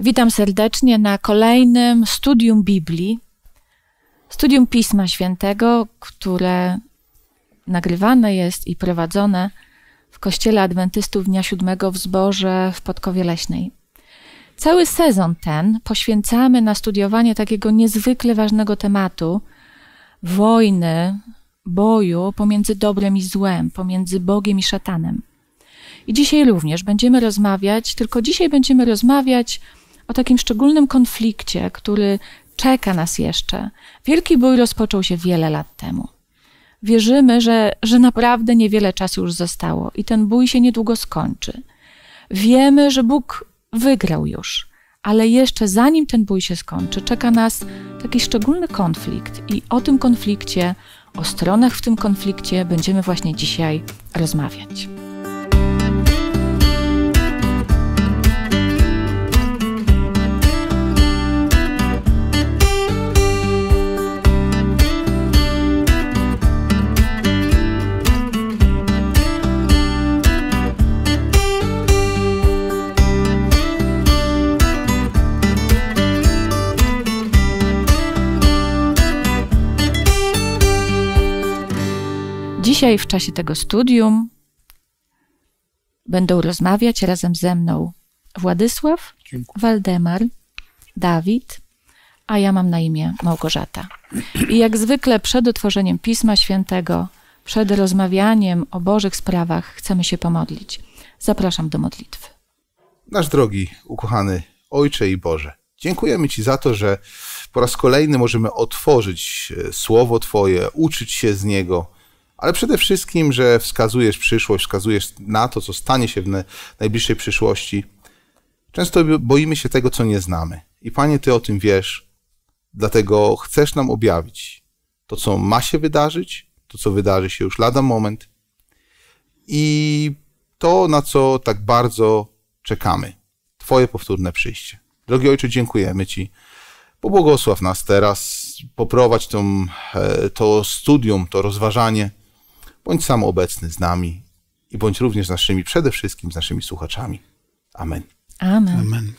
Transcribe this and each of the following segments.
Witam serdecznie na kolejnym Studium Biblii, Studium Pisma Świętego, które nagrywane jest i prowadzone w Kościele Adwentystów Dnia Siódmego w Zborze w Podkowie Leśnej. Cały sezon ten poświęcamy na studiowanie takiego niezwykle ważnego tematu wojny, boju pomiędzy dobrem i złem, pomiędzy Bogiem i szatanem. I dzisiaj również będziemy rozmawiać, tylko dzisiaj będziemy rozmawiać o takim szczególnym konflikcie, który czeka nas jeszcze. Wielki bój rozpoczął się wiele lat temu. Wierzymy, że naprawdę niewiele czasu już zostało i ten bój się niedługo skończy. Wiemy, że Bóg wygrał już, ale jeszcze zanim ten bój się skończy, czeka nas taki szczególny konflikt i o tym konflikcie, o stronach w tym konflikcie będziemy właśnie dzisiaj rozmawiać. Dzisiaj w czasie tego studium będą rozmawiać razem ze mną Władysław, Waldemar, Dawid, a ja mam na imię Małgorzata. I jak zwykle przed otworzeniem Pisma Świętego, przed rozmawianiem o Bożych sprawach chcemy się pomodlić. Zapraszam do modlitwy. Nasz drogi, ukochany Ojcze i Boże, dziękujemy Ci za to, że po raz kolejny możemy otworzyć Słowo Twoje, uczyć się z niego, ale przede wszystkim, że wskazujesz przyszłość, wskazujesz na to, co stanie się w najbliższej przyszłości. Często boimy się tego, co nie znamy. I Panie, Ty o tym wiesz, dlatego chcesz nam objawić to, co ma się wydarzyć, to, co wydarzy się już lada moment i to, na co tak bardzo czekamy. Twoje powtórne przyjście. Drogi Ojcze, dziękujemy Ci. Pobłogosław nas teraz, poprowadź to studium, to rozważanie. Bądź sam obecny z nami i bądź również przede wszystkim z naszymi słuchaczami. Amen. Amen. Amen.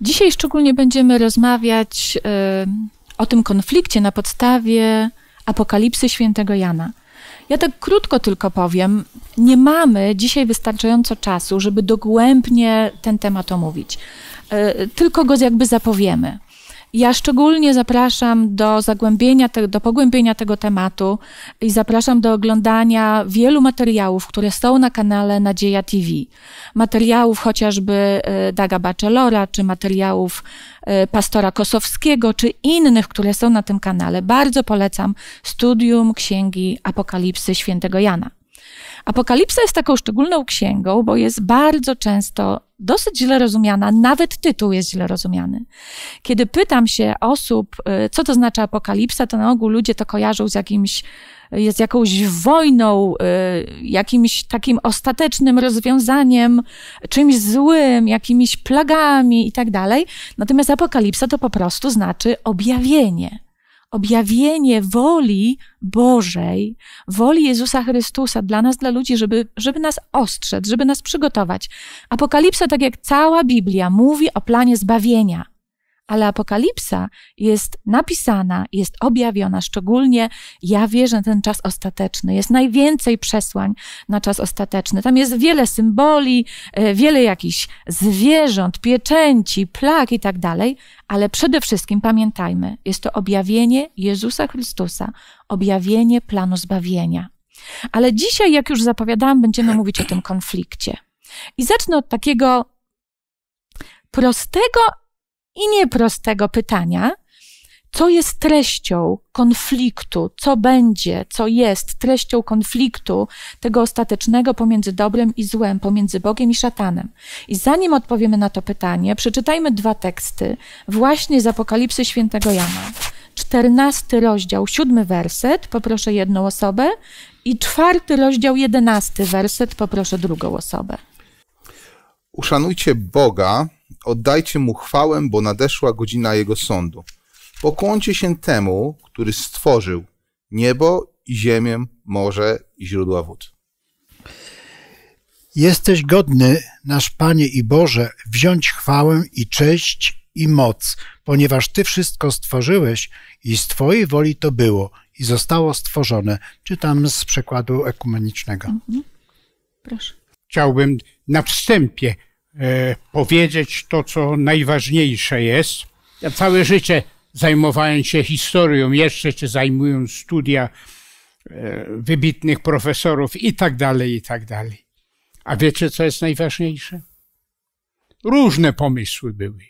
Dzisiaj szczególnie będziemy rozmawiać o tym konflikcie na podstawie Apokalipsy Świętego Jana. Ja tak krótko tylko powiem, nie mamy dzisiaj wystarczająco czasu, żeby dogłębnie ten temat omówić. Tylko go jakby zapowiemy. Ja szczególnie zapraszam do zagłębienia, do pogłębienia tego tematu i zapraszam do oglądania wielu materiałów, które są na kanale Nadzieja TV. Materiałów chociażby Daga Bachelora, czy materiałów pastora Kosowskiego, czy innych, które są na tym kanale. Bardzo polecam studium Księgi Apokalipsy Świętego Jana. Apokalipsa jest taką szczególną księgą, bo jest bardzo często dosyć źle rozumiana, nawet tytuł jest źle rozumiany. Kiedy pytam się osób, co to znaczy apokalipsa, to na ogół ludzie to kojarzą z jakąś wojną, jakimś takim ostatecznym rozwiązaniem, czymś złym, jakimiś plagami i tak dalej. Natomiast apokalipsa to po prostu znaczy objawienie. Objawienie woli Bożej, woli Jezusa Chrystusa dla nas, dla ludzi, żeby nas ostrzec, żeby nas przygotować. Apokalipsa, tak jak cała Biblia, mówi o planie zbawienia, ale apokalipsa jest napisana, jest objawiona, szczególnie ja wierzę w ten czas ostateczny. Jest najwięcej przesłań na czas ostateczny. Tam jest wiele symboli, wiele jakichś zwierząt, pieczęci, plag i tak dalej, ale przede wszystkim pamiętajmy, jest to objawienie Jezusa Chrystusa, objawienie planu zbawienia. Ale dzisiaj, jak już zapowiadałam, będziemy mówić o tym konflikcie. I zacznę od takiego prostego i nieprostego pytania, co jest treścią konfliktu, co będzie, co jest treścią konfliktu tego ostatecznego pomiędzy dobrem i złem, pomiędzy Bogiem i szatanem. I zanim odpowiemy na to pytanie, przeczytajmy dwa teksty właśnie z Apokalipsy Świętego Jana. 14 rozdział, 7 werset, poproszę jedną osobę i 4 rozdział, 11 werset, poproszę drugą osobę. Uszanujcie Boga, oddajcie Mu chwałę, bo nadeszła godzina Jego sądu. Pokłońcie się temu, który stworzył niebo i ziemię, morze i źródła wód. Jesteś godny, nasz Panie i Boże, wziąć chwałę i cześć i moc, ponieważ Ty wszystko stworzyłeś i z Twojej woli to było i zostało stworzone. Czytam z przekładu ekumenicznego. Proszę. Chciałbym na wstępie powiedzieć to, co najważniejsze jest. Ja całe życie zajmowałem się historią, jeszcze się zajmując studia wybitnych profesorów i tak dalej, i tak dalej. A wiecie, co jest najważniejsze? Różne pomysły były,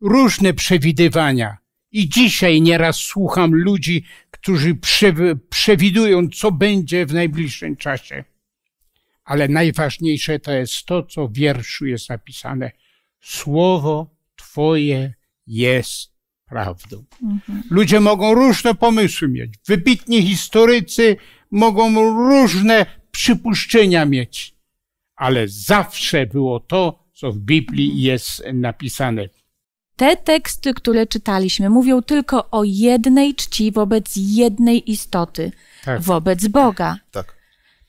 różne przewidywania. I dzisiaj nieraz słucham ludzi, którzy przewidują, co będzie w najbliższym czasie. Ale najważniejsze to jest to, co w wierszu jest napisane. Słowo Twoje jest prawdą. Ludzie mogą różne pomysły mieć. Wybitni historycy mogą różne przypuszczenia mieć. Ale zawsze było to, co w Biblii jest napisane. Te teksty, które czytaliśmy, mówią tylko o jednej czci wobec jednej istoty, tak, wobec Boga. Tak.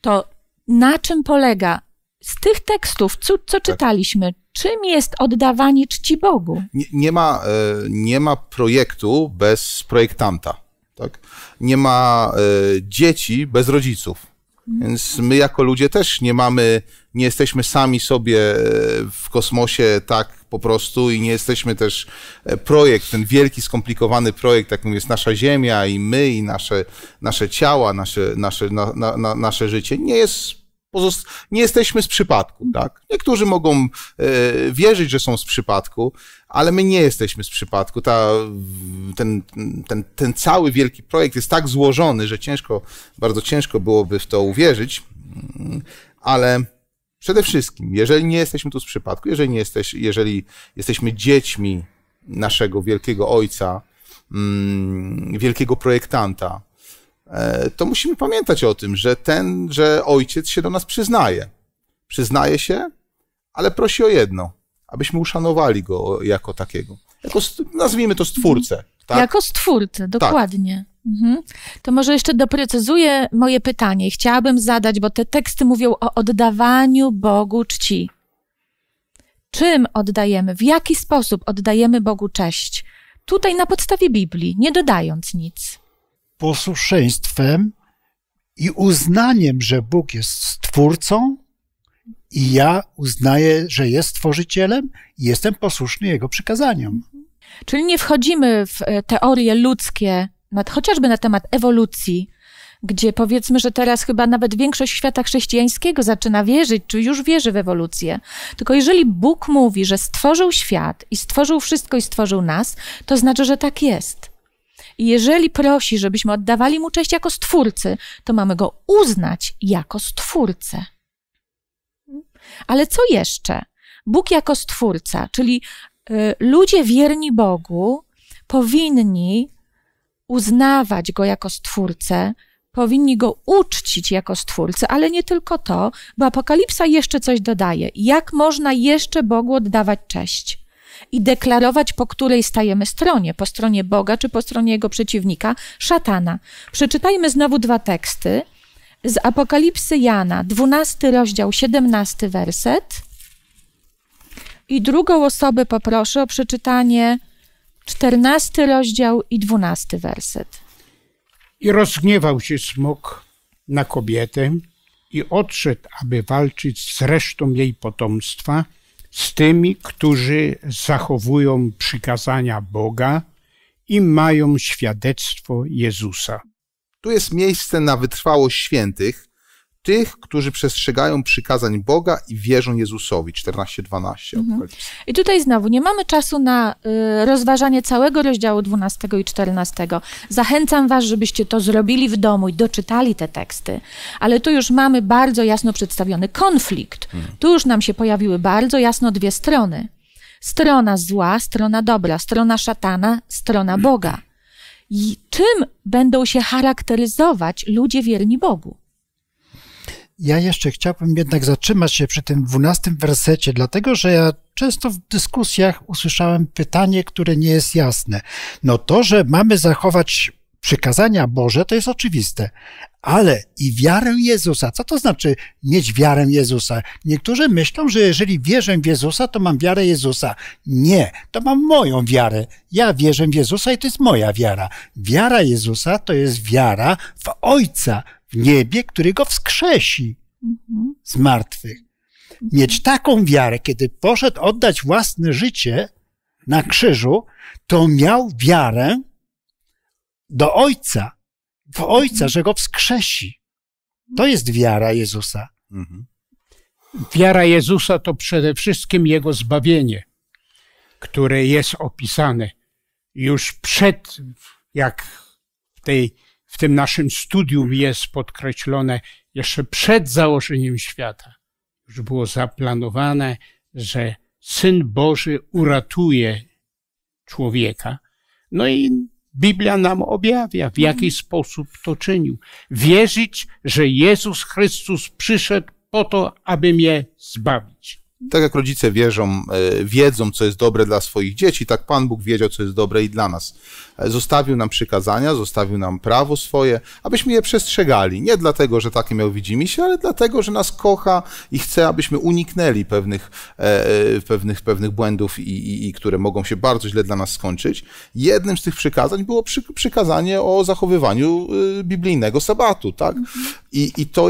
To na czym polega z tych tekstów, co czytaliśmy? Czym jest oddawanie czci Bogu? Nie ma projektu bez projektanta. Tak? Nie ma dzieci bez rodziców. Więc my jako ludzie też nie jesteśmy sami sobie w kosmosie tak po prostu i nie jesteśmy też projekt, ten wielki, skomplikowany projekt, jak mówię, jest nasza Ziemia i my i nasze ciała, nasze życie. Nie jesteśmy z przypadku, tak? Niektórzy mogą wierzyć, że są z przypadku, ale my nie jesteśmy z przypadku. Ten cały wielki projekt jest tak złożony, że ciężko, bardzo ciężko byłoby w to uwierzyć, ale przede wszystkim, jeżeli nie jesteśmy tu z przypadku, jeżeli jesteśmy dziećmi naszego wielkiego Ojca, wielkiego projektanta, to musimy pamiętać o tym, że Ojciec się do nas przyznaje. Przyznaje się, ale prosi o jedno, abyśmy uszanowali Go jako takiego. Jako, nazwijmy to Stwórcę. Tak? Jako Stwórcę, dokładnie. Tak. Mhm. To może jeszcze doprecyzuję moje pytanie. Chciałabym zadać, bo te teksty mówią o oddawaniu Bogu czci. Czym oddajemy? W jaki sposób oddajemy Bogu cześć? Tutaj na podstawie Biblii, nie dodając nic. Posłuszeństwem i uznaniem, że Bóg jest Stwórcą i ja uznaję, że jest Stworzycielem i jestem posłuszny Jego przykazaniom. Czyli nie wchodzimy w teorie ludzkie, chociażby na temat ewolucji, gdzie powiedzmy, że teraz chyba nawet większość świata chrześcijańskiego zaczyna wierzyć, czy już wierzy w ewolucję. Tylko jeżeli Bóg mówi, że stworzył świat i stworzył wszystko i stworzył nas, to znaczy, że tak jest. I jeżeli prosi, żebyśmy oddawali Mu cześć jako Stwórcy, to mamy Go uznać jako Stwórcę. Ale co jeszcze? Bóg jako Stwórca, czyli ludzie wierni Bogu powinni uznawać Go jako Stwórcę, powinni Go uczcić jako Stwórcę, ale nie tylko to, bo Apokalipsa jeszcze coś dodaje. Jak można jeszcze Bogu oddawać cześć? I deklarować, po której stajemy stronie, po stronie Boga czy po stronie Jego przeciwnika, szatana. Przeczytajmy znowu dwa teksty z Apokalipsy Jana, 12 rozdział, 17 werset. I drugą osobę poproszę o przeczytanie 14 rozdział i 12 werset. I rozgniewał się smok na kobietę i odszedł, aby walczyć z resztą jej potomstwa, z tymi, którzy zachowują przykazania Boga i mają świadectwo Jezusa. Tu jest miejsce na wytrwałość świętych, tych, którzy przestrzegają przykazań Boga i wierzą Jezusowi. 14:12. Mhm. I tutaj znowu nie mamy czasu na rozważanie całego rozdziału 12 i 14. Zachęcam Was, żebyście to zrobili w domu i doczytali te teksty. Ale tu już mamy bardzo jasno przedstawiony konflikt. Tu już nam się pojawiły bardzo jasno dwie strony. Strona zła, strona dobra, strona szatana, strona Boga. I czym będą się charakteryzować ludzie wierni Bogu? Ja jeszcze chciałbym jednak zatrzymać się przy tym 12 wersecie, dlatego że ja często w dyskusjach usłyszałem pytanie, które nie jest jasne. No to, że mamy zachować Przykazania Boże to jest oczywiste, ale i wiarę Jezusa. Co to znaczy mieć wiarę Jezusa? Niektórzy myślą, że jeżeli wierzę w Jezusa, to mam wiarę Jezusa. Nie, to mam moją wiarę. Ja wierzę w Jezusa i to jest moja wiara. Wiara Jezusa to jest wiara w Ojca w niebie, który go wskrzesi z martwych. Mieć taką wiarę, kiedy poszedł oddać własne życie na krzyżu, to miał wiarę do Ojca, w Ojca, że go wskrzesi. To jest wiara Jezusa. Wiara Jezusa to przede wszystkim Jego zbawienie, które jest opisane już przed, jak w tym naszym studium jest podkreślone, jeszcze przed założeniem świata. Już było zaplanowane, że Syn Boży uratuje człowieka. No i Biblia nam objawia, w jaki sposób to czynił. Wierzyć, że Jezus Chrystus przyszedł po to, aby mnie zbawić. Tak jak rodzice wiedzą, co jest dobre dla swoich dzieci, tak Pan Bóg wiedział, co jest dobre i dla nas. Zostawił nam przykazania, zostawił nam prawo swoje, abyśmy je przestrzegali. Nie dlatego, że takie miał widzimisię, ale dlatego, że nas kocha i chce, abyśmy uniknęli pewnych błędów, które mogą się bardzo źle dla nas skończyć. Jednym z tych przykazań było przykazanie o zachowywaniu biblijnego sabatu. Tak? I to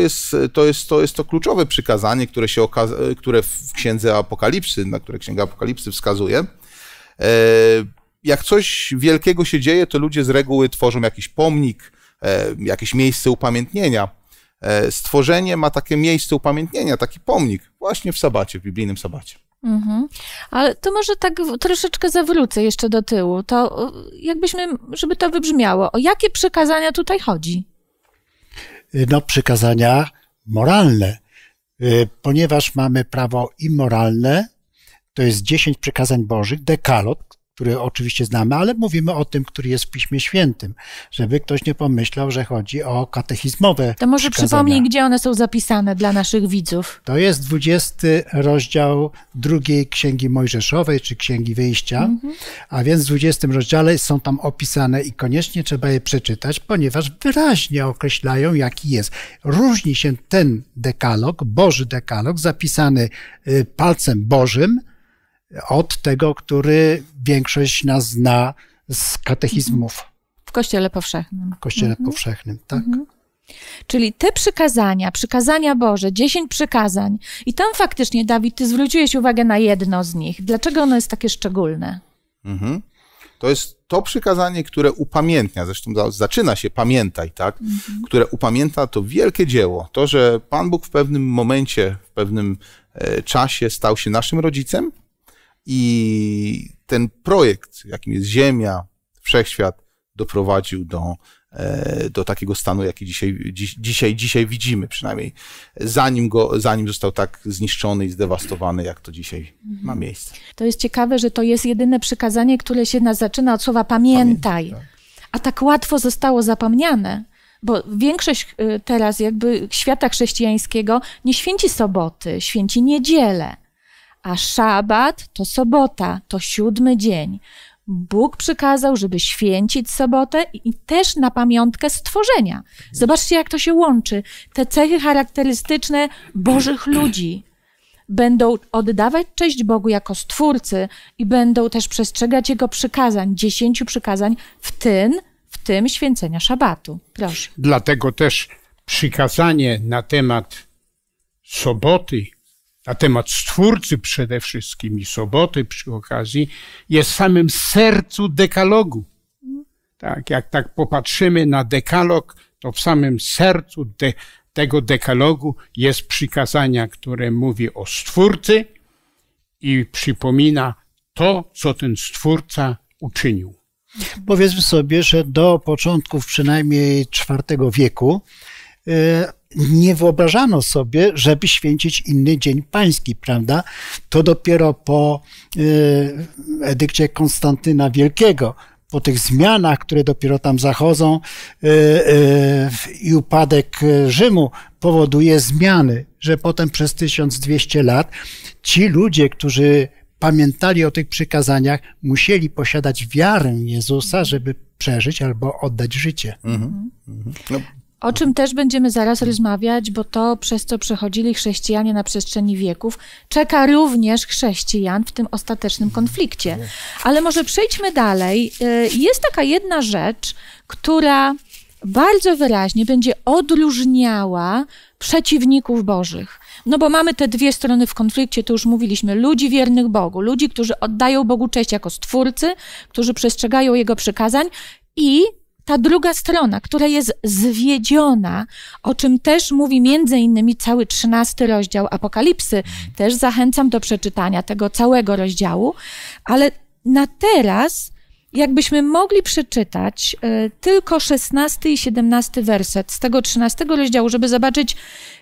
jest to kluczowe przykazanie, które się w Księdze Apokalipsy, na które Księga Apokalipsy wskazuje. Jak coś wielkiego się dzieje, to ludzie z reguły tworzą jakiś pomnik, jakieś miejsce upamiętnienia. Stworzenie ma takie miejsce upamiętnienia, taki pomnik właśnie w sabacie, w biblijnym sabacie. Ale to może tak troszeczkę zawrócę jeszcze do tyłu. To jakbyśmy, żeby to wybrzmiało, o jakie przykazania tutaj chodzi? No, przykazania moralne. Ponieważ mamy prawo immoralne, to jest 10 przykazań Bożych, dekalog, który oczywiście znamy, ale mówimy o tym, który jest w Piśmie Świętym, żeby ktoś nie pomyślał, że chodzi o katechizmowe przykazania. To może przypomnij, gdzie one są zapisane dla naszych widzów. To jest 20 rozdział drugiej Księgi Mojżeszowej, czy Księgi Wyjścia, a więc w 20 rozdziale są tam opisane i koniecznie trzeba je przeczytać, ponieważ wyraźnie określają, jaki jest. Różni się ten dekalog, Boży dekalog, zapisany palcem Bożym, od tego, który większość nas zna z katechizmów. W Kościele Powszechnym. W Kościele Powszechnym, tak. Czyli te przykazania Boże, 10 przykazań. I tam faktycznie, Dawid, ty zwróciłeś uwagę na jedno z nich. Dlaczego ono jest takie szczególne? To jest to przykazanie, które upamiętnia, zresztą zaczyna się pamiętaj, tak? Które upamięta to wielkie dzieło. To, że Pan Bóg w pewnym momencie, w pewnym czasie stał się naszym rodzicem, i ten projekt, jakim jest Ziemia, Wszechświat, doprowadził do takiego stanu, jaki dzisiaj widzimy, przynajmniej zanim został tak zniszczony i zdewastowany, jak to dzisiaj ma miejsce. To jest ciekawe, że to jest jedyne przykazanie, które się nas zaczyna od słowa pamiętaj, a tak łatwo zostało zapomniane, bo większość teraz jakby świata chrześcijańskiego nie święci soboty, święci niedzielę. A szabat to sobota, to 7. dzień. Bóg przykazał, żeby święcić sobotę i też na pamiątkę stworzenia. Zobaczcie, jak to się łączy. Te cechy charakterystyczne Bożych ludzi będą oddawać cześć Bogu jako Stwórcy i będą też przestrzegać Jego przykazań, 10 przykazań, w tym święcenia szabatu. Proszę. Dlatego też przykazanie na temat soboty, na temat Stwórcy przede wszystkim i soboty przy okazji, jest w samym sercu dekalogu. Tak, jak tak popatrzymy na dekalog, to w samym sercu tego dekalogu jest przykazania, które mówi o Stwórcy i przypomina to, co ten Stwórca uczynił. Powiedzmy sobie, że do początków przynajmniej IV wieku nie wyobrażano sobie, żeby święcić inny dzień pański, prawda? To dopiero po edykcie Konstantyna Wielkiego, po tych zmianach, które dopiero tam zachodzą i upadek Rzymu powoduje zmiany, że potem przez 1200 lat ci ludzie, którzy pamiętali o tych przykazaniach, musieli posiadać wiarę Jezusa, żeby przeżyć albo oddać życie. Mhm. Mhm. No. O czym też będziemy zaraz rozmawiać, bo to, przez co przechodzili chrześcijanie na przestrzeni wieków, czeka również chrześcijan w tym ostatecznym konflikcie. Ale może przejdźmy dalej. Jest taka jedna rzecz, która bardzo wyraźnie będzie odróżniała przeciwników Bożych. No bo mamy te dwie strony w konflikcie, to już mówiliśmy, ludzi wiernych Bogu, ludzi, którzy oddają Bogu cześć jako Stwórcy, którzy przestrzegają Jego przykazań, i ta druga strona, która jest zwiedziona, o czym też mówi między innymi cały 13 rozdział Apokalipsy. Też zachęcam do przeczytania tego całego rozdziału, ale na teraz jakbyśmy mogli przeczytać tylko 16 i 17 werset z tego 13 rozdziału, żeby zobaczyć,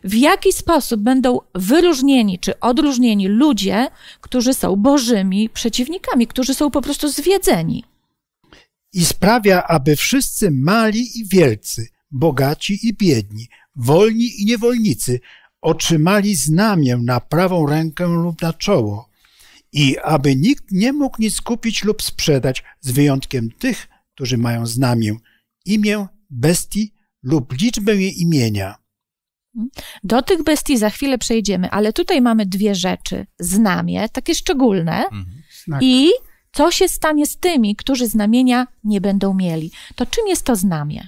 w jaki sposób będą wyróżnieni czy odróżnieni ludzie, którzy są Bożymi przeciwnikami, którzy są po prostu zwiedzeni. I sprawia, aby wszyscy mali i wielcy, bogaci i biedni, wolni i niewolnicy otrzymali znamię na prawą rękę lub na czoło, i aby nikt nie mógł nic kupić lub sprzedać, z wyjątkiem tych, którzy mają znamię, imię bestii lub liczbę jej imienia. Do tych bestii za chwilę przejdziemy, ale tutaj mamy dwie rzeczy. Znamie, takie szczególne, znak. I co się stanie z tymi, którzy znamienia nie będą mieli? To czym jest to znamię?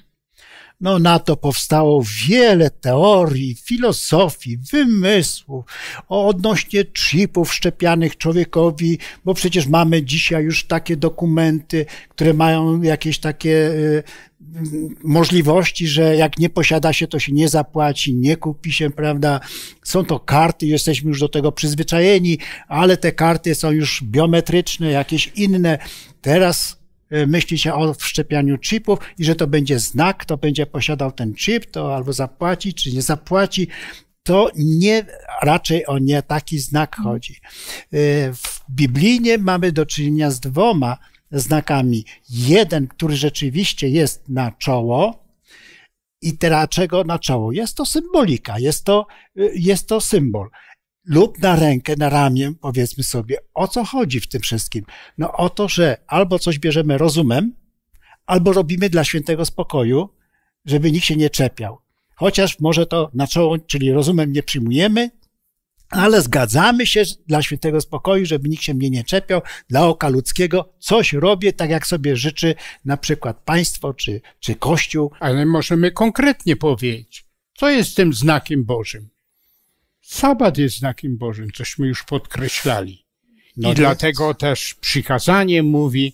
No, na to powstało wiele teorii, filozofii, wymysłów odnośnie czipów wszczepianych człowiekowi, bo przecież mamy dzisiaj już takie dokumenty, które mają jakieś takie możliwości, że jak nie posiada się, to się nie zapłaci, nie kupi się, prawda? Są to karty, jesteśmy już do tego przyzwyczajeni, ale te karty są już biometryczne, jakieś inne. Teraz myśli się o wszczepianiu chipów i że to będzie znak, kto będzie posiadał ten chip, to albo zapłaci, czy nie zapłaci. To nie, raczej o nie taki znak chodzi. W biblijnie mamy do czynienia z dwoma znakami. Jeden, który rzeczywiście jest na czoło. I teraz czego na czoło? Jest to symbolika, jest to symbol. Lub na rękę, na ramię, powiedzmy sobie, o co chodzi w tym wszystkim? No o to, że albo coś bierzemy rozumem, albo robimy dla świętego spokoju, żeby nikt się nie czepiał. Chociaż może to na czoło, czyli rozumem, nie przyjmujemy, ale zgadzamy się dla świętego spokoju, żeby nikt się mnie nie czepiał, dla oka ludzkiego coś robię tak, jak sobie życzy na przykład państwo czy Kościół. Ale możemy konkretnie powiedzieć, co jest tym znakiem Bożym? Sabat jest znakiem Bożym, cośmy już podkreślali. No i dlatego też przykazanie mówi,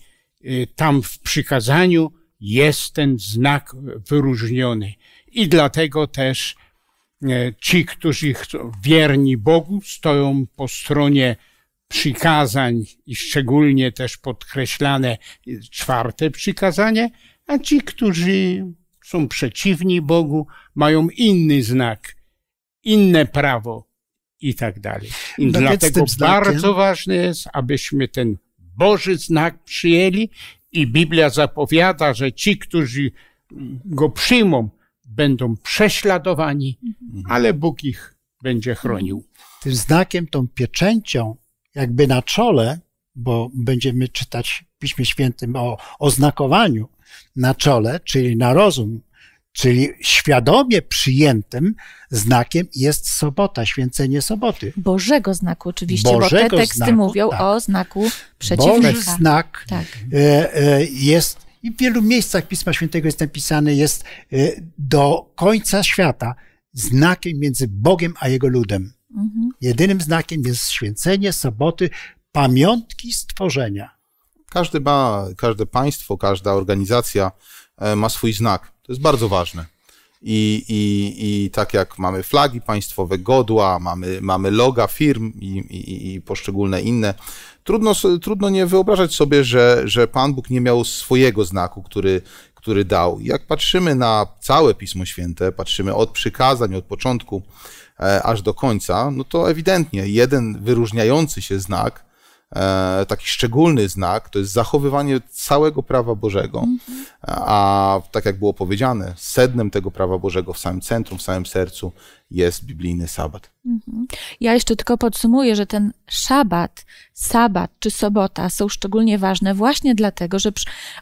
tam w przykazaniu jest ten znak wyróżniony. I dlatego też ci, którzy są wierni Bogu, stoją po stronie przykazań i szczególnie też podkreślane czwarte przykazanie, a ci, którzy są przeciwni Bogu, mają inny znak, inne prawo i tak dalej. I dlatego bardzo ważne jest, abyśmy ten Boży znak przyjęli, i Biblia zapowiada, że ci, którzy go przyjmą, będą prześladowani, ale Bóg ich będzie chronił. Tym znakiem, tą pieczęcią jakby na czole, bo będziemy czytać w Piśmie Świętym o oznakowaniu na czole, czyli na rozum, czyli świadomie przyjętym znakiem jest sobota, święcenie soboty. Bożego znaku oczywiście, Bożego, bo te teksty znaku, mówią tak, o znaku przeciwnika. Boży znak tak jest, i w wielu miejscach Pisma Świętego jest napisane, jest do końca świata znakiem między Bogiem a Jego ludem. Mhm. Jedynym znakiem jest święcenie soboty, pamiątki stworzenia. Każde państwo, każda organizacja ma swój znak. To jest bardzo ważne. I tak jak mamy flagi państwowe, godła, mamy loga firm i poszczególne inne, trudno nie wyobrażać sobie, że Pan Bóg nie miał swojego znaku, który dał. Jak patrzymy na całe Pismo Święte, patrzymy od przykazań, od początku aż do końca, no to ewidentnie jeden wyróżniający się znak, taki szczególny znak, to jest zachowywanie całego prawa Bożego, a tak jak było powiedziane, sednem tego prawa Bożego w samym centrum, w samym sercu jest biblijny sabat. Ja jeszcze tylko podsumuję, że ten szabat, sabat czy sobota są szczególnie ważne właśnie dlatego, że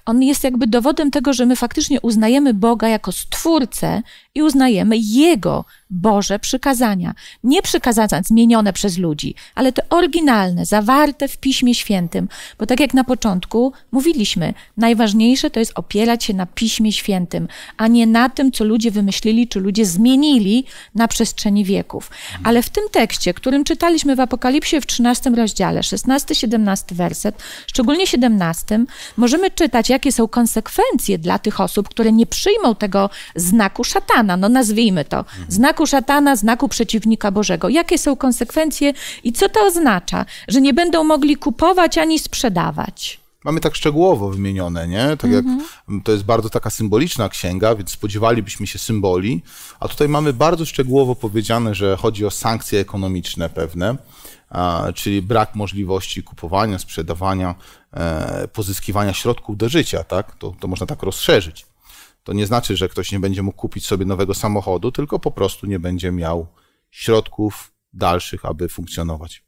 on jest jakby dowodem tego, że my faktycznie uznajemy Boga jako Stwórcę i uznajemy Jego Boże przykazania. Nie przykazania zmienione przez ludzi, ale te oryginalne, zawarte w Piśmie Świętym. Bo tak jak na początku mówiliśmy, najważniejsze to jest opierać się na Piśmie Świętym, a nie na tym, co ludzie wymyślili, czy ludzie zmienili na przestrzeni wieków. Ale w tym tekście, którym czytaliśmy w Apokalipsie w 13 rozdziale, 16-17 werset, szczególnie 17, możemy czytać, jakie są konsekwencje dla tych osób, które nie przyjmą tego znaku szatana, no nazwijmy to, znaku szatana, znaku przeciwnika Bożego. Jakie są konsekwencje i co to oznacza? Że nie będą mogli kupować ani sprzedawać. Mamy tak szczegółowo wymienione, nie? Tak jak to jest bardzo taka symboliczna księga, więc spodziewalibyśmy się symboli, a tutaj mamy bardzo szczegółowo powiedziane, że chodzi o sankcje ekonomiczne pewne, czyli brak możliwości kupowania, sprzedawania, pozyskiwania środków do życia, tak? To można tak rozszerzyć. To nie znaczy, że ktoś nie będzie mógł kupić sobie nowego samochodu, tylko po prostu nie będzie miał środków dalszych, aby funkcjonować.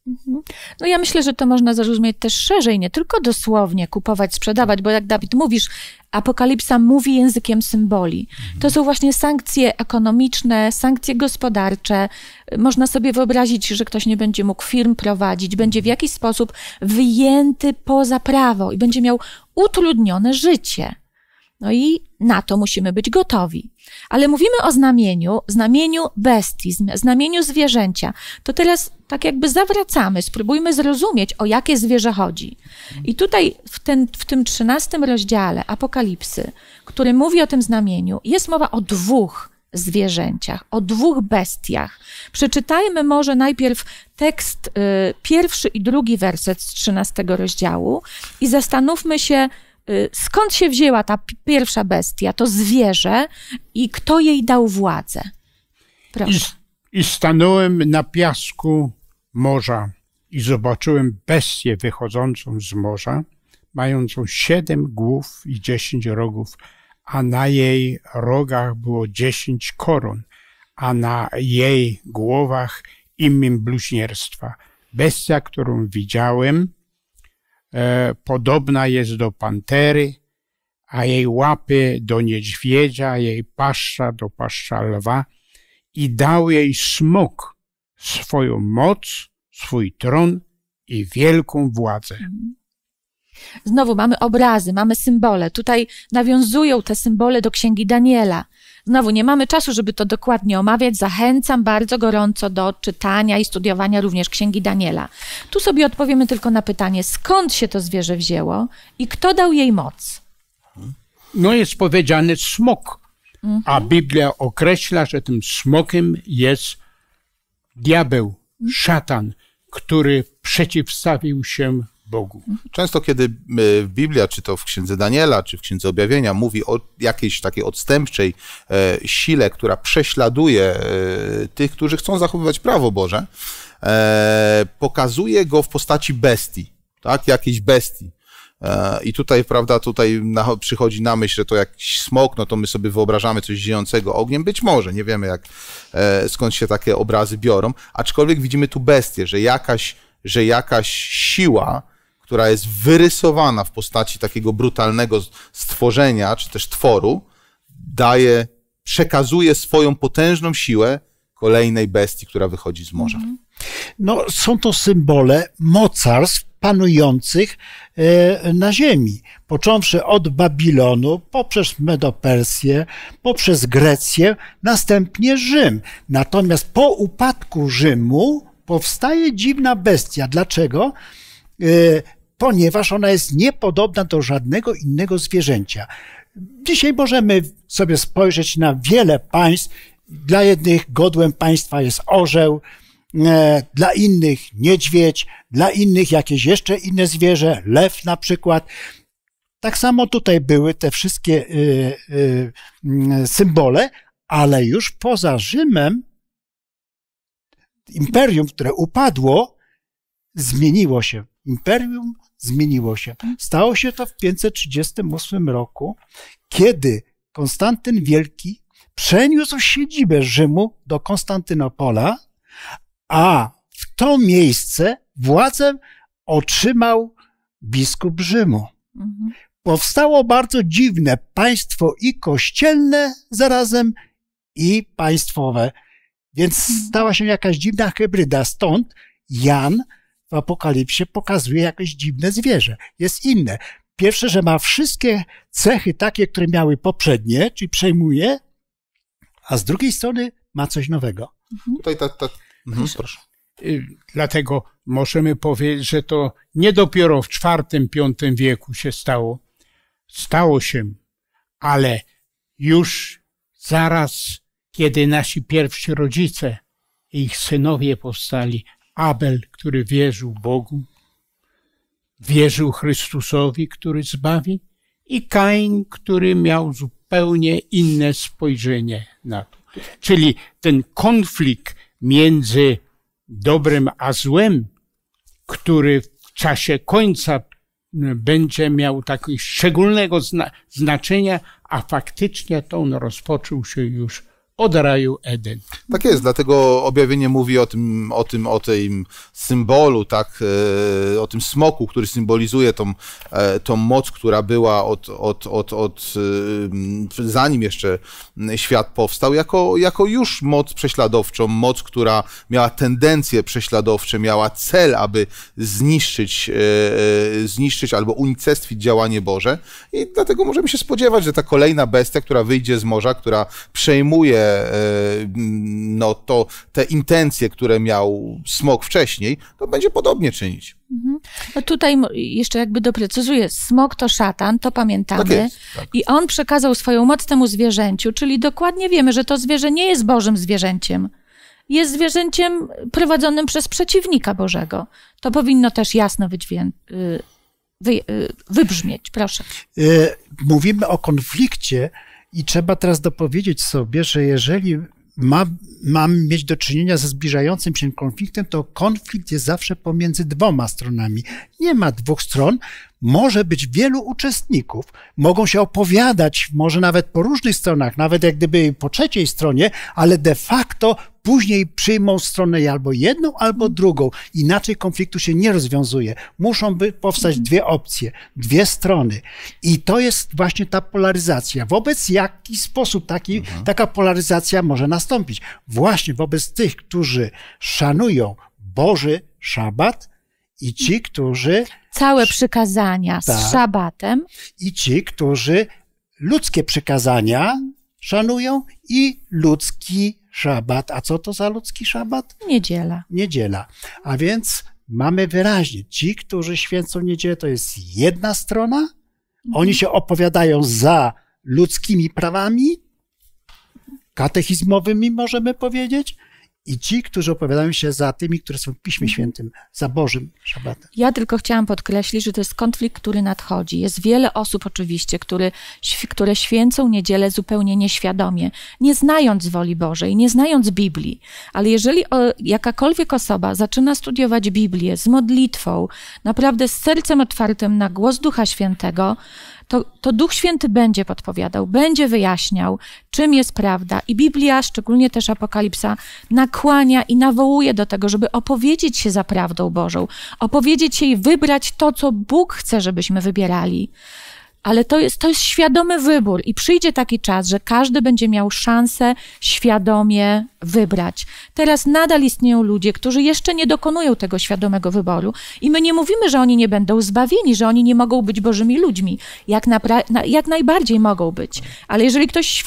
No ja myślę, że to można zrozumieć też szerzej, nie tylko dosłownie kupować, sprzedawać, bo jak Dawid mówisz, Apokalipsa mówi językiem symboli. To są właśnie sankcje ekonomiczne, sankcje gospodarcze. Można sobie wyobrazić, że ktoś nie będzie mógł firm prowadzić, będzie w jakiś sposób wyjęty poza prawo i będzie miał utrudnione życie. No i na to musimy być gotowi. Ale mówimy o znamieniu bestii, znamieniu zwierzęcia. To teraz tak jakby zawracamy, spróbujmy zrozumieć, o jakie zwierzę chodzi. I tutaj w tym 13 rozdziale Apokalipsy, który mówi o tym znamieniu, jest mowa o dwóch zwierzęciach, o dwóch bestiach. Przeczytajmy może najpierw tekst, pierwszy i drugi werset z 13 rozdziału i zastanówmy się, skąd się wzięła ta pierwsza bestia, to zwierzę i kto jej dał władzę? Proszę. I stanąłem na piasku morza i zobaczyłem bestię wychodzącą z morza, mającą 7 głów i 10 rogów, a na jej rogach było 10 koron, a na jej głowach imię bluźnierstwa. Bestia, którą widziałem, podobna jest do pantery, a jej łapy do niedźwiedzia, jej paszcza do paszcza lwa, i dał jej smok swoją moc, swój tron i wielką władzę. Znowu mamy obrazy, mamy symbole. Tutaj nawiązują te symbole do Księgi Daniela. Znowu nie mamy czasu, żeby to dokładnie omawiać. Zachęcam bardzo gorąco do czytania i studiowania również Księgi Daniela. Tu sobie odpowiemy tylko na pytanie, skąd się to zwierzę wzięło i kto dał jej moc? No jest powiedziane smok, a Biblia określa, że tym smokiem jest diabeł, szatan, który przeciwstawił się Bogu. Często, kiedy Biblia, czy to w Księdze Daniela, czy w Księdze Objawienia mówi o jakiejś takiej odstępczej sile, która prześladuje tych, którzy chcą zachowywać prawo Boże, pokazuje go w postaci bestii, tak? Jakiejś bestii. I tutaj, prawda, przychodzi na myśl, że to jakiś smok, no to my sobie wyobrażamy coś ziejącego ogniem. Być może, nie wiemy skąd się takie obrazy biorą, aczkolwiek widzimy tu bestię, że jakaś siła, która jest wyrysowana w postaci takiego brutalnego stworzenia, czy też tworu, przekazuje swoją potężną siłę kolejnej bestii, która wychodzi z morza. No, są to symbole mocarstw panujących na ziemi. Począwszy od Babilonu, poprzez Medopersję, poprzez Grecję, następnie Rzym. Natomiast po upadku Rzymu powstaje dziwna bestia. Dlaczego? Ponieważ ona jest niepodobna do żadnego innego zwierzęcia. Dzisiaj możemy sobie spojrzeć na wiele państw. Dla jednych godłem państwa jest orzeł, dla innych niedźwiedź, dla innych jakieś jeszcze inne zwierzę, lew na przykład. Tak samo tutaj były te wszystkie symbole, ale już poza Rzymem imperium, które upadło, zmieniło się. Imperium zmieniło się. Stało się to w 538 roku, kiedy Konstantyn Wielki przeniósł siedzibę Rzymu do Konstantynopola, a w to miejsce władzę otrzymał biskup Rzymu. Powstało bardzo dziwne państwo i kościelne zarazem, i państwowe. Więc stała się jakaś dziwna hybryda. Stąd Jan w Apokalipsie pokazuje jakieś dziwne zwierzę. Jest inne. Pierwsze, że ma wszystkie cechy takie, które miały poprzednie, czyli przejmuje, a z drugiej strony ma coś nowego. Tutaj proszę. Dlatego możemy powiedzieć, że to nie dopiero w IV-V wieku się stało. Stało się, ale już zaraz, kiedy nasi pierwsi rodzice i ich synowie powstali, Abel, który wierzył Bogu, wierzył Chrystusowi, który zbawi, i Kain, który miał zupełnie inne spojrzenie na to. Czyli ten konflikt między dobrem a złem, który w czasie końca będzie miał takiego szczególnego znaczenia, a faktycznie to on rozpoczął się już od raju Eden. Tak jest, dlatego objawienie mówi o tym symbolu, tak, o tym smoku, który symbolizuje tą moc, która była zanim jeszcze świat powstał, jako już moc prześladowczą, moc, która miała tendencje prześladowcze, miała cel, aby zniszczyć albo unicestwić działanie Boże, i dlatego możemy się spodziewać, że ta kolejna bestia, która wyjdzie z morza, która przejmuje no to te intencje, które miał smok wcześniej, to będzie podobnie czynić. No tutaj jeszcze jakby doprecyzuję, smok to szatan, to pamiętamy, tak jest, tak. I on przekazał swoją moc temu zwierzęciu, czyli dokładnie wiemy, że to zwierzę nie jest Bożym zwierzęciem, jest zwierzęciem prowadzonym przez przeciwnika Bożego. To powinno też jasno wybrzmieć, proszę. Mówimy o konflikcie, i trzeba teraz dopowiedzieć sobie, że jeżeli mam mieć do czynienia ze zbliżającym się konfliktem, to konflikt jest zawsze pomiędzy dwoma stronami. Nie ma dwóch stron, może być wielu uczestników, mogą się opowiadać, może nawet po różnych stronach, nawet jak gdyby po trzeciej stronie, ale de facto później przyjmą stronę albo jedną, albo drugą. Inaczej konfliktu się nie rozwiązuje. Muszą powstać dwie opcje, dwie strony. I to jest właśnie ta polaryzacja. Wobec jaki sposób taka polaryzacja może nastąpić? Właśnie wobec tych, którzy szanują Boży szabat, i ci, którzy... Całe przykazania z szabatem. I ci, którzy ludzkie przykazania szanują i ludzki szabat. A co to za ludzki szabat? Niedziela. Niedziela. A więc mamy wyraźnie, ci, którzy święcą niedzielę, to jest jedna strona. Oni się opowiadają za ludzkimi prawami, katechizmowymi możemy powiedzieć, i ci, którzy opowiadają się za tymi, które są w Piśmie Świętym, za Bożym szabatem. Ja tylko chciałam podkreślić, że to jest konflikt, który nadchodzi. Jest wiele osób oczywiście, które święcą niedzielę zupełnie nieświadomie, nie znając woli Bożej, nie znając Biblii. Ale jeżeli jakakolwiek osoba zaczyna studiować Biblię z modlitwą, naprawdę z sercem otwartym na głos Ducha Świętego, to Duch Święty będzie podpowiadał, będzie wyjaśniał, czym jest prawda. I Biblia, szczególnie też Apokalipsa, nakłania i nawołuje do tego, żeby opowiedzieć się za prawdą Bożą, opowiedzieć się i wybrać to, co Bóg chce, żebyśmy wybierali. Ale to jest świadomy wybór i przyjdzie taki czas, że każdy będzie miał szansę świadomie wybrać. Teraz nadal istnieją ludzie, którzy jeszcze nie dokonują tego świadomego wyboru, i my nie mówimy, że oni nie będą zbawieni, że oni nie mogą być Bożymi ludźmi. Jak najbardziej mogą być. Ale jeżeli ktoś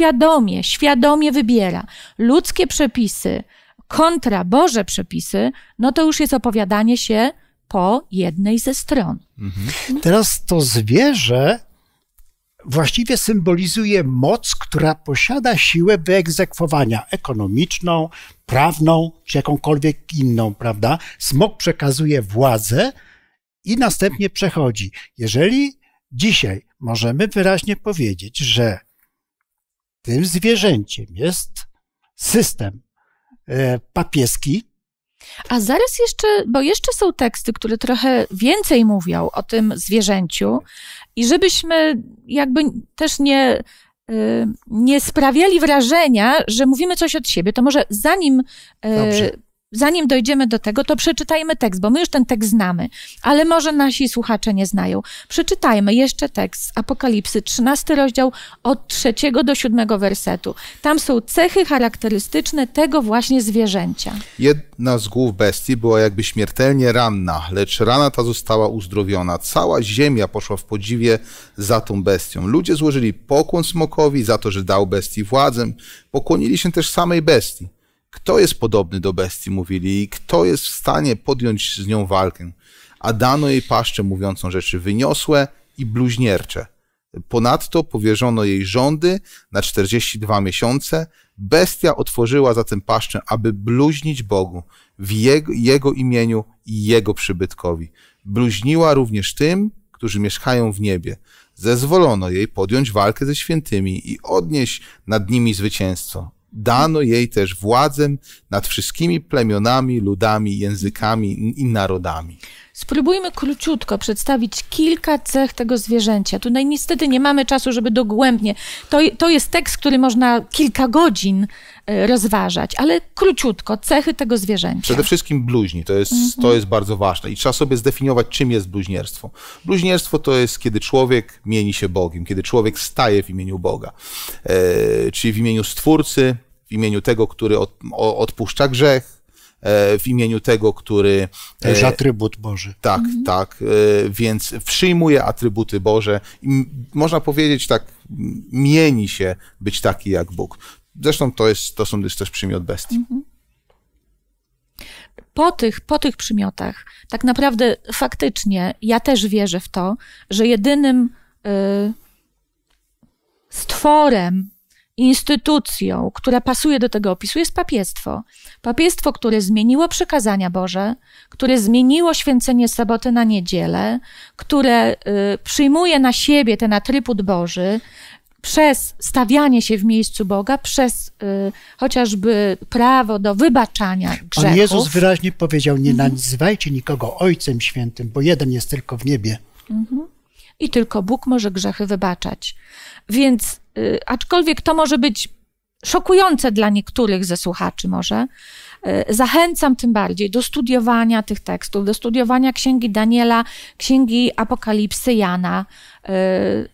świadomie wybiera ludzkie przepisy kontra Boże przepisy, no to już jest opowiadanie się po jednej ze stron. Teraz to zwierzę właściwie symbolizuje moc, która posiada siłę wyegzekwowania ekonomiczną, prawną, czy jakąkolwiek inną, prawda? Smok przekazuje władzę i następnie przechodzi. Jeżeli dzisiaj możemy wyraźnie powiedzieć, że tym zwierzęciem jest system papieski, a zaraz jeszcze, bo jeszcze są teksty, które trochę więcej mówią o tym zwierzęciu, i żebyśmy jakby też nie nie sprawiali wrażenia, że mówimy coś od siebie, to może zanim dojdziemy do tego, to przeczytajmy tekst, bo my już ten tekst znamy, ale może nasi słuchacze nie znają. Przeczytajmy jeszcze tekst z Apokalipsy, 13 rozdział od 3 do 7 wersetu. Tam są cechy charakterystyczne tego właśnie zwierzęcia. Jedna z głów bestii była jakby śmiertelnie ranna, lecz rana ta została uzdrowiona. Cała ziemia poszła w podziwie za tą bestią. Ludzie złożyli pokłon smokowi za to, że dał bestii władzę. Pokłonili się też samej bestii. Kto jest podobny do bestii, mówili, i kto jest w stanie podjąć z nią walkę? A dano jej paszczę mówiącą rzeczy wyniosłe i bluźniercze. Ponadto powierzono jej rządy na 42 miesiące. Bestia otworzyła zatem paszczę, aby bluźnić Bogu w jego imieniu i jego przybytkowi. Bluźniła również tym, którzy mieszkają w niebie. Zezwolono jej podjąć walkę ze świętymi i odnieść nad nimi zwycięstwo. Dano jej też władzę nad wszystkimi plemionami, ludami, językami i narodami. Spróbujmy króciutko przedstawić kilka cech tego zwierzęcia. Tutaj niestety nie mamy czasu, żeby dogłębnie. To jest tekst, który można kilka godzin rozważać, ale króciutko, cechy tego zwierzęcia. Przede wszystkim bluźni, to jest bardzo ważne i trzeba sobie zdefiniować, czym jest bluźnierstwo. Bluźnierstwo to jest, kiedy człowiek mieni się Bogiem, kiedy człowiek staje w imieniu Boga, czyli w imieniu Stwórcy, w imieniu tego, który odpuszcza grzech, w imieniu tego, który... To jest atrybut Boży. Tak, tak. Więc przyjmuje atrybuty Boże i można powiedzieć tak, mieni się być taki jak Bóg. Zresztą to jest też przymiot bestii. Po tych przymiotach tak naprawdę faktycznie ja też wierzę w to, że jedynym stworem, instytucją, która pasuje do tego opisu, jest papiestwo. Papiestwo, które zmieniło przykazania Boże, które zmieniło święcenie soboty na niedzielę, które przyjmuje na siebie ten atrybut Boży przez stawianie się w miejscu Boga, przez chociażby prawo do wybaczania grzechów. Pan Jezus wyraźnie powiedział, nie nazywajcie nikogo Ojcem Świętym, bo jeden jest tylko w niebie. I tylko Bóg może grzechy wybaczać. Więc aczkolwiek to może być szokujące dla niektórych ze słuchaczy może, zachęcam tym bardziej do studiowania tych tekstów, do studiowania Księgi Daniela, Księgi Apokalipsy Jana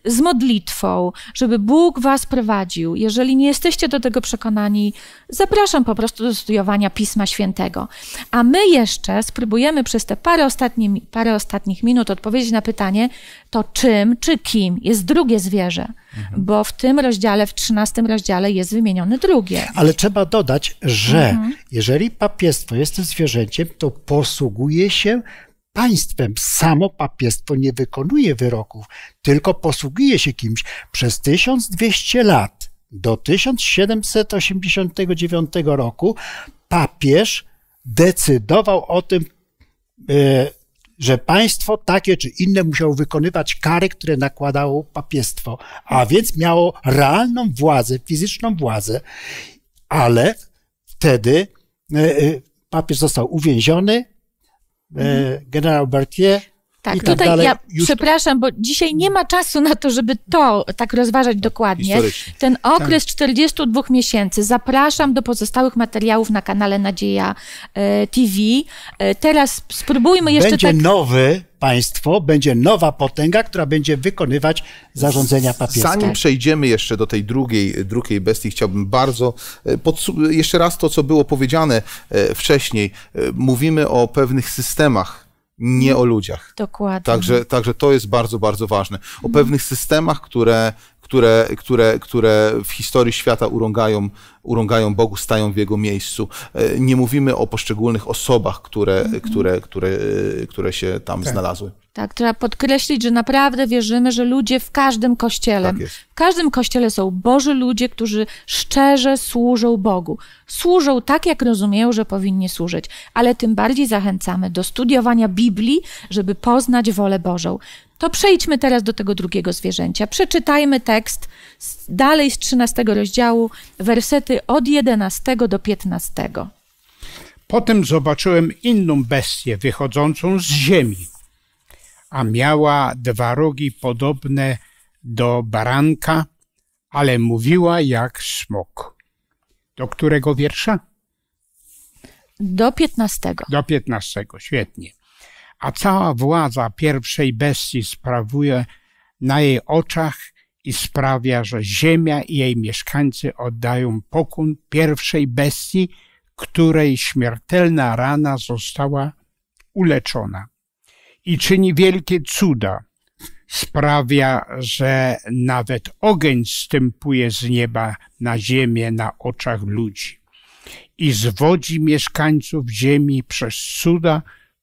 z modlitwą, żeby Bóg was prowadził. Jeżeli nie jesteście do tego przekonani, zapraszam po prostu do studiowania Pisma Świętego. A my jeszcze spróbujemy przez te parę ostatnich minut odpowiedzieć na pytanie, to czym czy kim jest drugie zwierzę, bo w tym rozdziale, w 13 rozdziale jest wymienione drugie. Ale trzeba dodać, że jeżeli papiestwo jest tym zwierzęciem, to posługuje się państwem. Samo papiestwo nie wykonuje wyroków, tylko posługuje się kimś. Przez 1200 lat do 1789 roku papież decydował o tym, że państwo takie czy inne musiało wykonywać kary, które nakładało papiestwo, a więc miało realną władzę, fizyczną władzę, ale wtedy papież został uwięziony, generał Berthier. Tak, tutaj ja przepraszam, bo dzisiaj nie ma czasu na to, żeby to tak rozważać dokładnie. Ten okres 42 miesięcy. Zapraszam do pozostałych materiałów na kanale Nadzieja TV. Teraz spróbujmy jeszcze będzie tak... będzie nowa potęga, która będzie wykonywać zarządzenia papieskie. Zanim przejdziemy jeszcze do tej drugiej bestii, chciałbym bardzo jeszcze raz to, co było powiedziane wcześniej. Mówimy o pewnych systemach, nie o ludziach. Dokładnie. Także to jest bardzo, bardzo ważne. O pewnych systemach, które w historii świata urągają Bogu, stają w Jego miejscu. Nie mówimy o poszczególnych osobach, które się tam znalazły. Tak, trzeba podkreślić, że naprawdę wierzymy, że ludzie w każdym kościele. Tak jest. W każdym kościele są Boży ludzie, którzy szczerze służą Bogu. Służą tak, jak rozumieją, że powinni służyć. Ale tym bardziej zachęcamy do studiowania Biblii, żeby poznać wolę Bożą. To przejdźmy teraz do tego drugiego zwierzęcia. Przeczytajmy tekst dalej z 13 rozdziału, wersety od 11 do 15. Potem zobaczyłem inną bestię wychodzącą z ziemi, a miała dwa rogi podobne do baranka, ale mówiła jak smok. Do którego wiersza? Do 15. Do 15, świetnie. A cała władza pierwszej bestii sprawuje na jej oczach i sprawia, że ziemia i jej mieszkańcy oddają pokłon pierwszej bestii, której śmiertelna rana została uleczona. I czyni wielkie cuda. Sprawia, że nawet ogień zstępuje z nieba na ziemię na oczach ludzi i zwodzi mieszkańców ziemi przez cuda,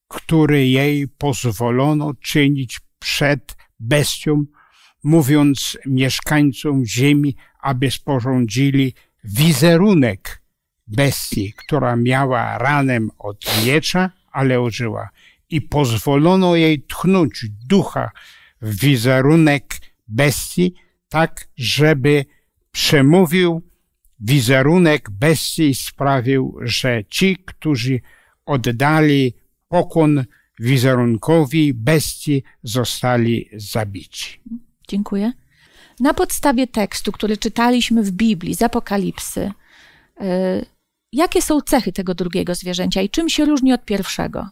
które jej pozwolono czynić przed bestią, mówiąc mieszkańcom ziemi, aby sporządzili wizerunek bestii, która miała ranę od miecza, ale ożyła. I pozwolono jej tchnąć ducha w wizerunek bestii, tak żeby przemówił wizerunek bestii i sprawił, że ci, którzy oddali pokłon wizerunkowi bestii, zostali zabici. Dziękuję. Na podstawie tekstu, który czytaliśmy w Biblii z Apokalipsy, jakie są cechy tego drugiego zwierzęcia i czym się różni od pierwszego?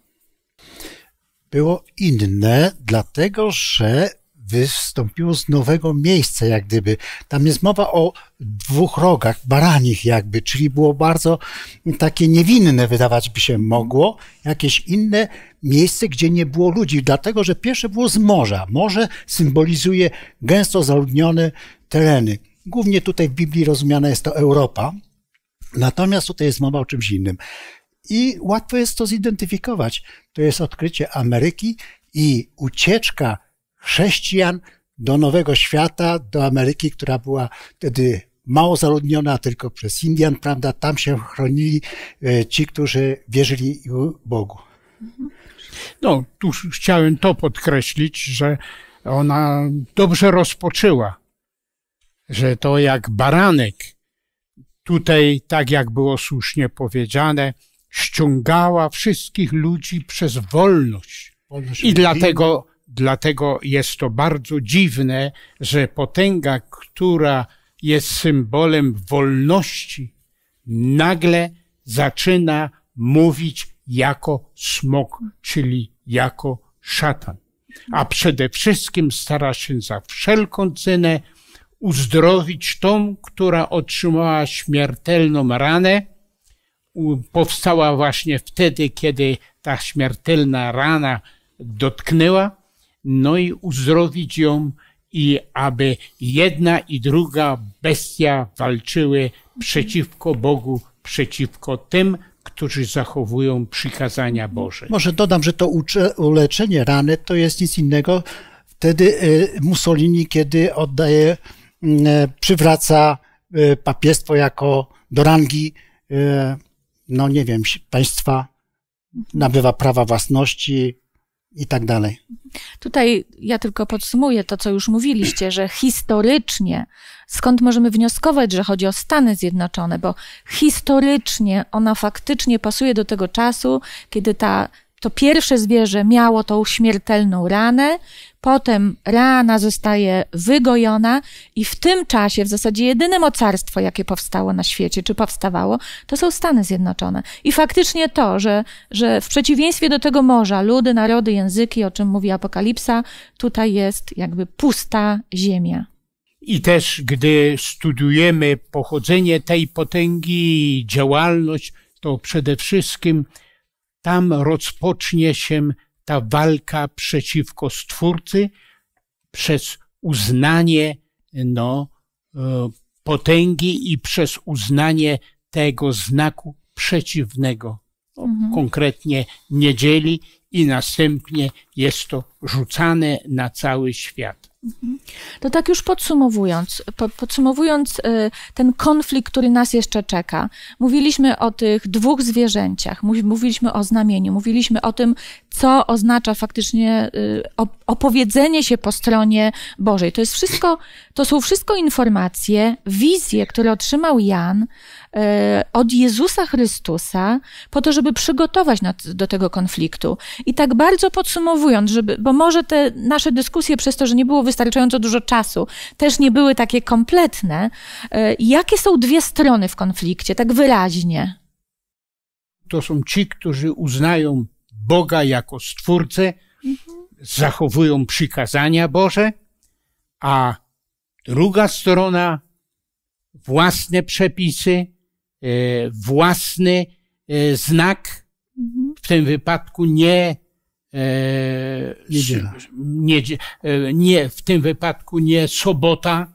Było inne, dlatego że wystąpiło z nowego miejsca, jak gdyby. Tam jest mowa o dwóch rogach, baranich jakby, czyli było bardzo takie niewinne, wydawać by się mogło, jakieś inne miejsce, gdzie nie było ludzi, dlatego że pierwsze było z morza. Morze symbolizuje gęsto zaludnione tereny. Głównie tutaj w Biblii rozumiana jest to Europa, natomiast tutaj jest mowa o czymś innym. I łatwo jest to zidentyfikować. To jest odkrycie Ameryki i ucieczka chrześcijan do Nowego Świata, do Ameryki, która była wtedy mało zaludniona tylko przez Indian, prawda? Tam się chronili ci, którzy wierzyli Bogu. No, tu chciałem to podkreślić, że ona dobrze rozpoczęła, że to jak baranek, tutaj, tak jak było słusznie powiedziane, ściągała wszystkich ludzi przez wolność. I dlatego jest to bardzo dziwne, że potęga, która jest symbolem wolności, nagle zaczyna mówić jako smok, czyli jako szatan. A przede wszystkim stara się za wszelką cenę uzdrowić tą, która otrzymała śmiertelną ranę. Powstała właśnie wtedy, kiedy ta śmiertelna rana dotknęła, no i uzdrowić ją i aby jedna i druga bestia walczyły przeciwko Bogu, przeciwko tym, którzy zachowują przykazania Boże. Może dodam, że to uleczenie rany to jest nic innego. Wtedy Mussolini, kiedy oddaje, przywraca papiestwo jako do rangi, no nie wiem, państwa, nabywa prawa własności i tak dalej. Tutaj ja tylko podsumuję to, co już mówiliście, że historycznie, skąd możemy wnioskować, że chodzi o Stany Zjednoczone, bo historycznie ona faktycznie pasuje do tego czasu, kiedy to pierwsze zwierzę miało tą śmiertelną ranę, potem rana zostaje wygojona i w tym czasie w zasadzie jedyne mocarstwo, jakie powstało na świecie, czy powstawało, to są Stany Zjednoczone. I faktycznie to, że w przeciwieństwie do tego morza, ludy, narody, języki, o czym mówi Apokalipsa, tutaj jest jakby pusta ziemia. I też, gdy studiujemy pochodzenie tej potęgi i działalność, to przede wszystkim tam rozpocznie się ta walka przeciwko Stwórcy przez uznanie potęgi i przez uznanie tego znaku przeciwnego, konkretnie niedzieli, i następnie jest to rzucane na cały świat. To tak już podsumowując, ten konflikt, który nas jeszcze czeka. Mówiliśmy o tych dwóch zwierzęciach, mówiliśmy o znamieniu, mówiliśmy o tym, co oznacza faktycznie opowiedzenie się po stronie Bożej. To są wszystko informacje, wizje, które otrzymał Jan od Jezusa Chrystusa po to, żeby przygotować do tego konfliktu. I tak bardzo podsumowując, bo może te nasze dyskusje przez to, że nie było wystarczająco wystarczająco dużo czasu, też nie były takie kompletne. Jakie są dwie strony w konflikcie, tak wyraźnie? To są ci, którzy uznają Boga jako Stwórcę, zachowują przykazania Boże, a druga strona własne przepisy, własny znak, w tym wypadku nie sobota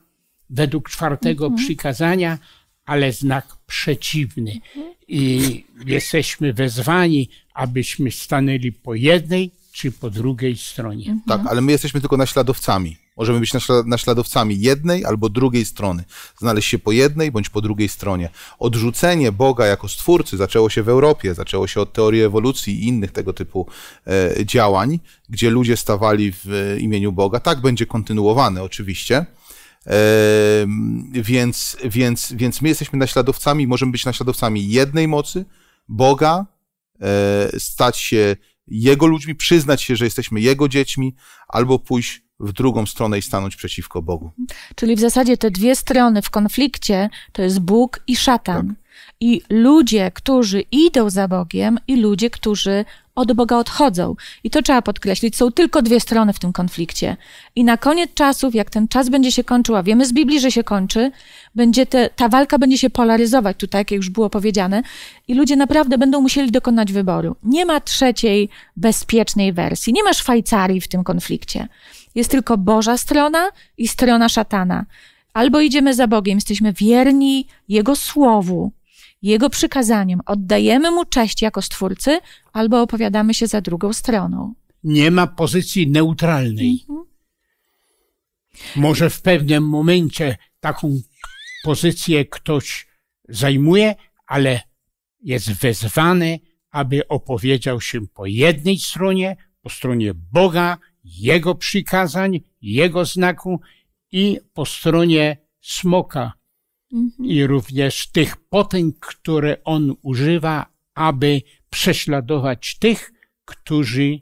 według czwartego przykazania, ale znak przeciwny. I jesteśmy wezwani, abyśmy stanęli po jednej czy po drugiej stronie. Tak, ale my jesteśmy tylko naśladowcami. Możemy być naśladowcami jednej albo drugiej strony. Znaleźć się po jednej bądź po drugiej stronie. Odrzucenie Boga jako Stwórcy zaczęło się w Europie, zaczęło się od teorii ewolucji i innych tego typu działań, gdzie ludzie stawali w imieniu Boga. Tak będzie kontynuowane oczywiście. Więc my jesteśmy naśladowcami, możemy być naśladowcami jednej mocy, Boga, stać się Jego ludźmi, przyznać się, że jesteśmy Jego dziećmi, albo pójść w drugą stronę i stanąć przeciwko Bogu. Czyli w zasadzie te dwie strony w konflikcie to jest Bóg i szatan. Tak. I ludzie, którzy idą za Bogiem, i ludzie, którzy od Boga odchodzą. I to trzeba podkreślić, są tylko dwie strony w tym konflikcie. I na koniec czasów, jak ten czas będzie się kończył, a wiemy z Biblii, że się kończy, będzie ta walka będzie się polaryzować, tutaj jak już było powiedziane, i ludzie naprawdę będą musieli dokonać wyboru. Nie ma trzeciej bezpiecznej wersji, nie ma Szwajcarii w tym konflikcie. Jest tylko Boża strona i strona szatana. Albo idziemy za Bogiem, jesteśmy wierni Jego Słowu, Jego przykazaniem, oddajemy Mu cześć jako Stwórcy, albo opowiadamy się za drugą stroną. Nie ma pozycji neutralnej. Może w pewnym momencie taką pozycję ktoś zajmuje, ale jest wezwany, aby opowiedział się po jednej stronie, po stronie Boga, Jego przykazań, Jego znaku i po stronie smoka. I również tych potęg, które on używa, aby prześladować tych, którzy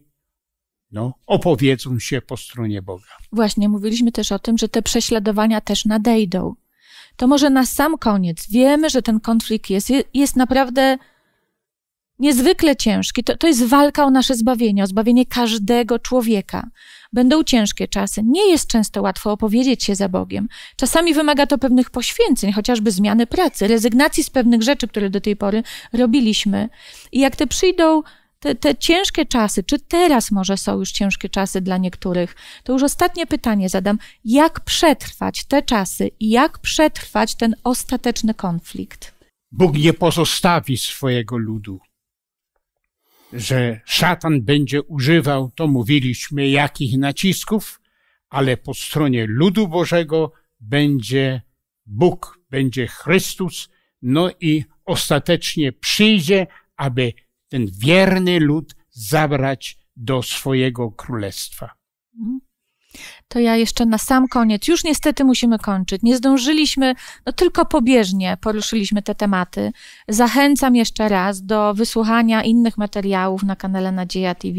opowiedzą się po stronie Boga. Właśnie, mówiliśmy też o tym, że te prześladowania też nadejdą. To może na sam koniec. Wiemy, że ten konflikt jest naprawdę niezwykle ciężki. To jest walka o nasze zbawienie, o zbawienie każdego człowieka. Będą ciężkie czasy. Nie jest często łatwo opowiedzieć się za Bogiem. Czasami wymaga to pewnych poświęceń, chociażby zmiany pracy, rezygnacji z pewnych rzeczy, które do tej pory robiliśmy. I jak przyjdą te ciężkie czasy, czy teraz może są już ciężkie czasy dla niektórych, to już ostatnie pytanie zadam. Jak przetrwać te czasy i jak przetrwać ten ostateczny konflikt? Bóg nie pozostawi swojego ludu. Że szatan będzie używał, to mówiliśmy, jakich nacisków, ale po stronie ludu Bożego będzie Bóg, będzie Chrystus, i ostatecznie przyjdzie, aby ten wierny lud zabrać do swojego królestwa. To ja jeszcze na sam koniec, już niestety musimy kończyć, nie zdążyliśmy, tylko pobieżnie poruszyliśmy te tematy. Zachęcam jeszcze raz do wysłuchania innych materiałów na kanale Nadzieja TV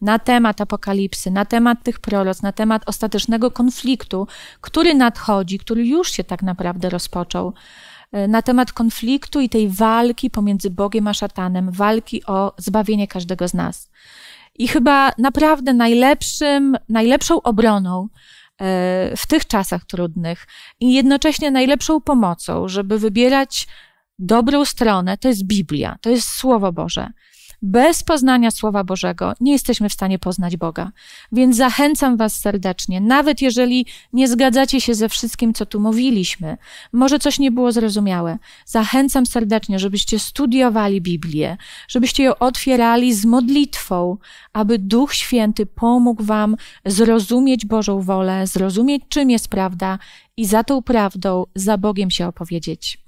na temat apokalipsy, na temat tych proroc, na temat ostatecznego konfliktu, który nadchodzi, który już się tak naprawdę rozpoczął. Na temat konfliktu i tej walki pomiędzy Bogiem a szatanem, walki o zbawienie każdego z nas. I chyba naprawdę najlepszą obroną w tych czasach trudnych i jednocześnie najlepszą pomocą, żeby wybierać dobrą stronę, to jest Biblia, to jest Słowo Boże. Bez poznania Słowa Bożego nie jesteśmy w stanie poznać Boga. Więc zachęcam Was serdecznie, nawet jeżeli nie zgadzacie się ze wszystkim, co tu mówiliśmy, może coś nie było zrozumiałe, zachęcam serdecznie, żebyście studiowali Biblię, żebyście ją otwierali z modlitwą, aby Duch Święty pomógł Wam zrozumieć Bożą wolę, zrozumieć, czym jest prawda i za tą prawdą, za Bogiem się opowiedzieć.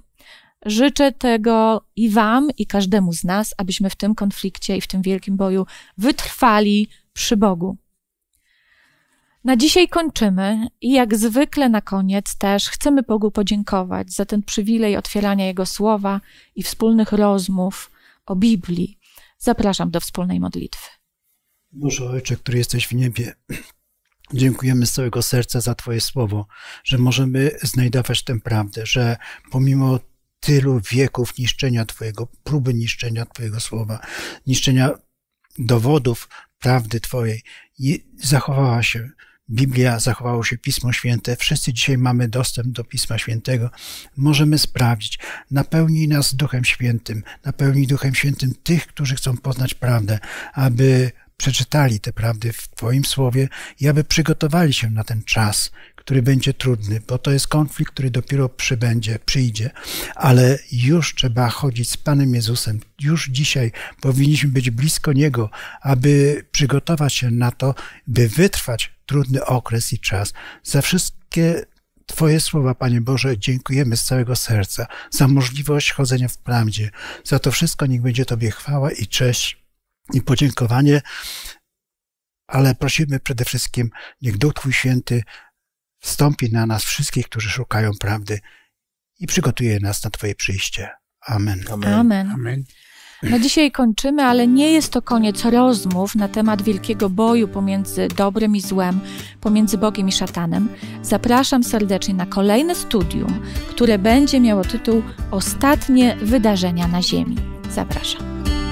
Życzę tego i Wam, i każdemu z nas, abyśmy w tym konflikcie i w tym wielkim boju wytrwali przy Bogu. Na dzisiaj kończymy i jak zwykle na koniec też chcemy Bogu podziękować za ten przywilej otwierania Jego słowa i wspólnych rozmów o Biblii. Zapraszam do wspólnej modlitwy. Boże Ojcze, który jesteś w niebie, Dziękujemy z całego serca za Twoje słowo, że możemy znajdować tę prawdę, że pomimo tylu wieków niszczenia Twojego, próby niszczenia Twojego słowa, niszczenia dowodów prawdy Twojej, zachowała się Biblia, zachowało się Pismo Święte. Wszyscy dzisiaj mamy dostęp do Pisma Świętego. Możemy sprawdzić. Napełnij nas Duchem Świętym. Napełnij Duchem Świętym tych, którzy chcą poznać prawdę, aby przeczytali te prawdy w Twoim Słowie i aby przygotowali się na ten czas, który będzie trudny, bo to jest konflikt, który dopiero przyjdzie, ale już trzeba chodzić z Panem Jezusem. Już dzisiaj powinniśmy być blisko Niego, aby przygotować się na to, by wytrwać trudny okres i czas. Za wszystkie Twoje słowa, Panie Boże, dziękujemy z całego serca za możliwość chodzenia w prawdzie. Za to wszystko niech będzie Tobie chwała i cześć i podziękowanie, ale prosimy przede wszystkim, niech Duch Twój Święty wstąpi na nas wszystkich, którzy szukają prawdy i przygotuje nas na Twoje przyjście. Amen. Amen. Amen. Amen. No dzisiaj kończymy, ale nie jest to koniec rozmów na temat wielkiego boju pomiędzy dobrem i złem, pomiędzy Bogiem i szatanem. Zapraszam serdecznie na kolejne studium, które będzie miało tytuł Ostatnie wydarzenia na ziemi. Zapraszam.